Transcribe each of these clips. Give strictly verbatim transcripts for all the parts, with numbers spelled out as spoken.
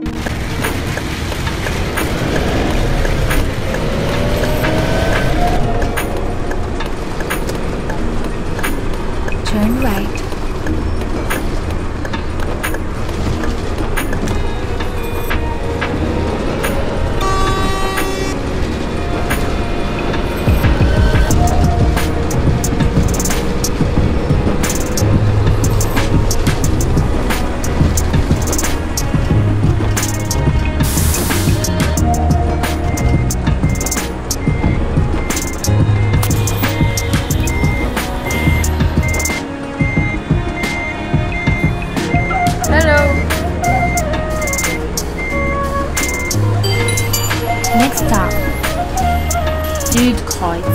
Turn right. Next stop, Südkreuz.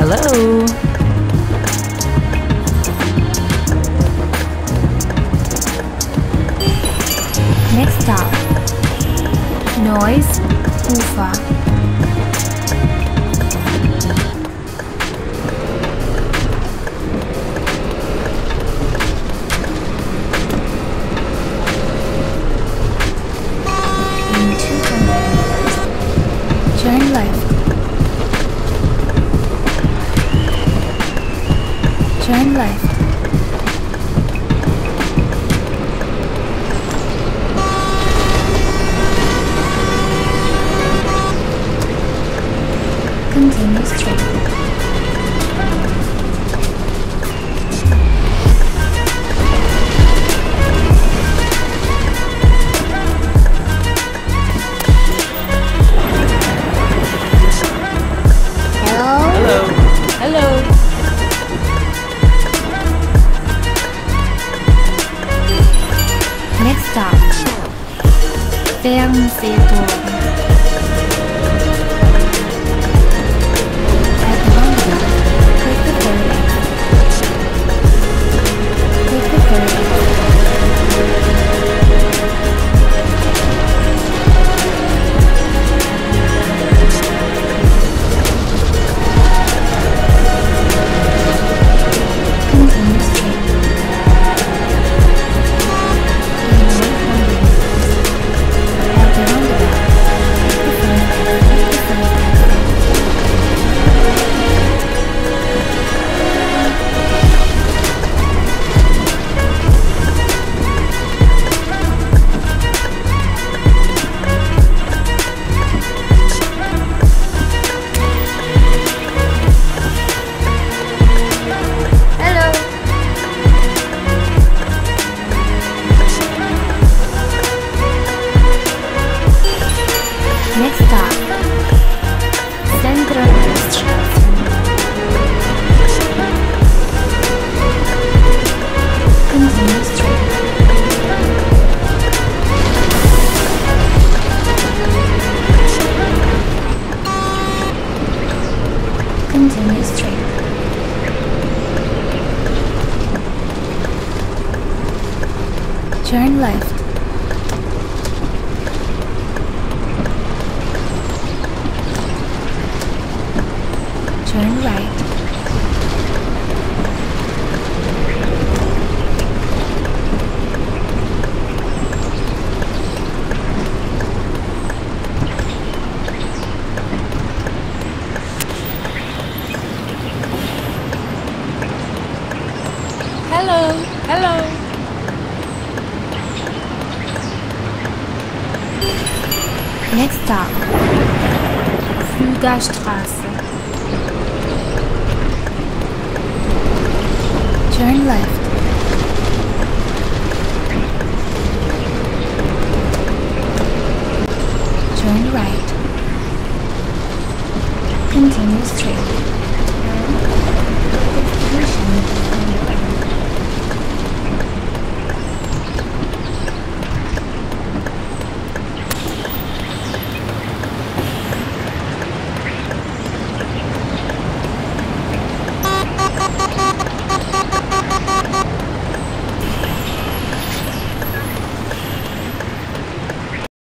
Hello. Next stop, Neues Ufa. In two hundred meters, turn left. Turn left. Continue straight. Hello. Hello. Hello. Next stop, Fernsehturm. At London, take the ferry. Take the ferry. Next stop, Fuggerstraße. Continue straight. Continue straight. Turn left. Turn right. Hello, hello. Next stop, Fuggerstraße. Turn left. Turn right. continues through.